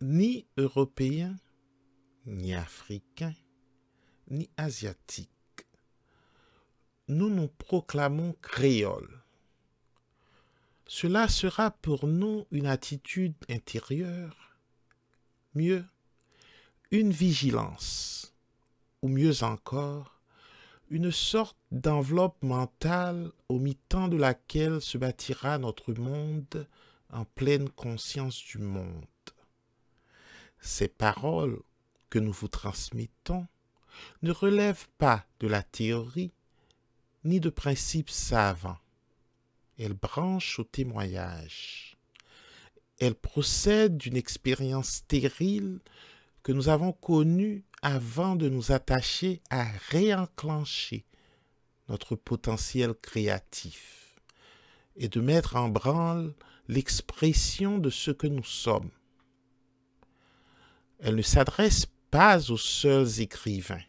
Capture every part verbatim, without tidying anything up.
Ni européen, ni africain, ni asiatique, nous nous proclamons créoles. Cela sera pour nous une attitude intérieure, mieux, une vigilance, ou mieux encore, une sorte d'enveloppe mentale au mi-temps de laquelle se bâtira notre monde en pleine conscience du monde. Ces paroles que nous vous transmettons ne relèvent pas de la théorie ni de principes savants. Elles branchent au témoignage. Elles procèdent d'une expérience stérile que nous avons connue avant de nous attacher à réenclencher notre potentiel créatif et de mettre en branle l'expression de ce que nous sommes. Elle ne s'adresse pas aux seuls écrivains,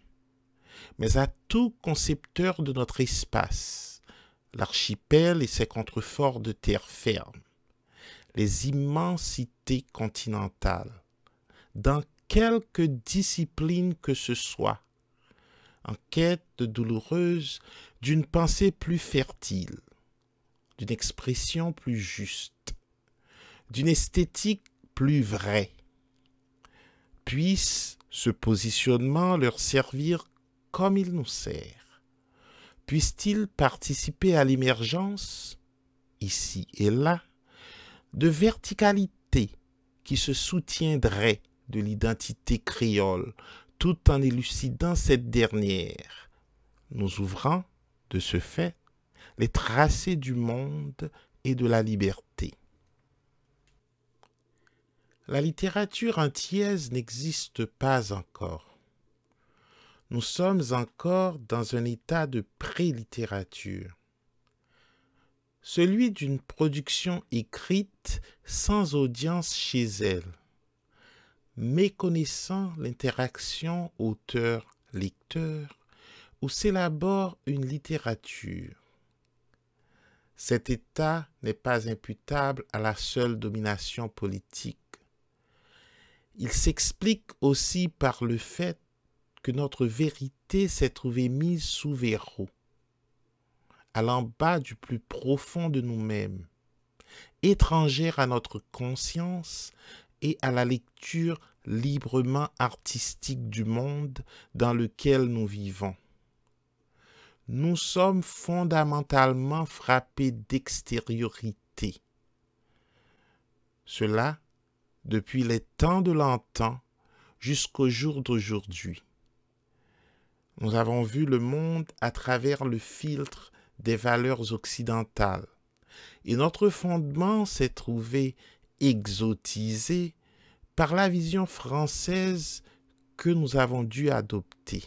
mais à tout concepteur de notre espace, l'archipel et ses contreforts de terre ferme, les immensités continentales, dans quelque discipline que ce soit, en quête douloureuse d'une pensée plus fertile, d'une expression plus juste, d'une esthétique plus vraie. Puisse ce positionnement leur servir comme il nous sert. Puisse-t-il participer à l'émergence, ici et là, de verticalité qui se soutiendrait de l'identité créole, tout en élucidant cette dernière, nous ouvrant, de ce fait, les tracés du monde et de la liberté. La littérature antillaise n'existe pas encore. Nous sommes encore dans un état de pré-littérature, celui d'une production écrite sans audience chez elle, méconnaissant l'interaction auteur-lecteur où s'élabore une littérature. Cet état n'est pas imputable à la seule domination politique. Il s'explique aussi par le fait que notre vérité s'est trouvée mise sous verrou, allant bas du plus profond de nous-mêmes, étrangère à notre conscience et à la lecture librement artistique du monde dans lequel nous vivons. Nous sommes fondamentalement frappés d'extériorité. Cela depuis les temps de l'antan jusqu'au jour d'aujourd'hui. Nous avons vu le monde à travers le filtre des valeurs occidentales, et notre fondement s'est trouvé exotisé par la vision française que nous avons dû adopter.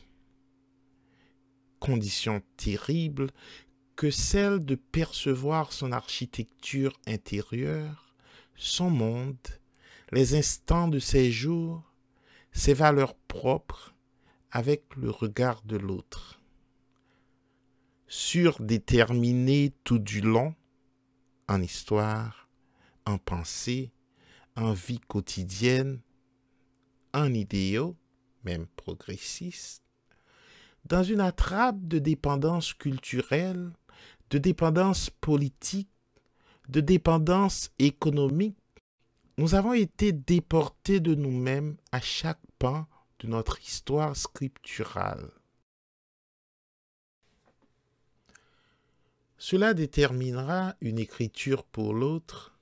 Condition terrible que celle de percevoir son architecture intérieure, son monde, les instants de ses jours, ses valeurs propres, avec le regard de l'autre. Surdéterminé tout du long, en histoire, en pensée, en vie quotidienne, en idéaux, même progressistes, dans une attrape de dépendance culturelle, de dépendance politique, de dépendance économique, nous avons été déportés de nous-mêmes à chaque pan de notre histoire scripturale. Cela déterminera une écriture pour l'autre,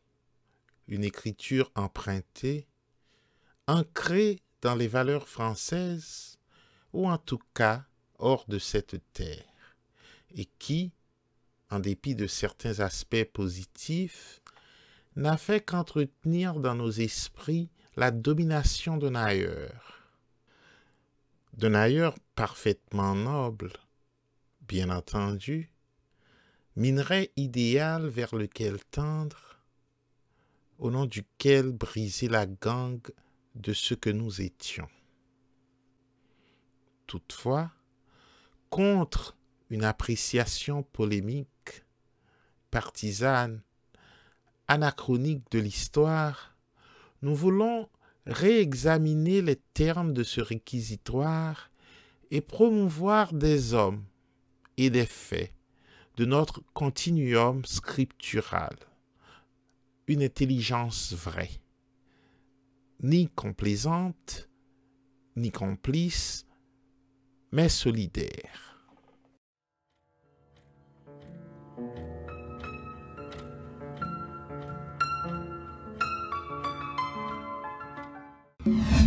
une écriture empruntée, ancrée dans les valeurs françaises, ou en tout cas hors de cette terre, et qui, en dépit de certains aspects positifs, n'a fait qu'entretenir dans nos esprits la domination d'un ailleurs. D'un ailleurs parfaitement noble, bien entendu, minerai idéal vers lequel tendre, au nom duquel briser la gangue de ce que nous étions. Toutefois, contre une appréciation polémique, partisane, anachronique de l'histoire, nous voulons réexaminer les termes de ce réquisitoire et promouvoir des hommes et des faits de notre continuum scriptural, une intelligence vraie, ni complaisante, ni complice, mais solidaire. Yeah.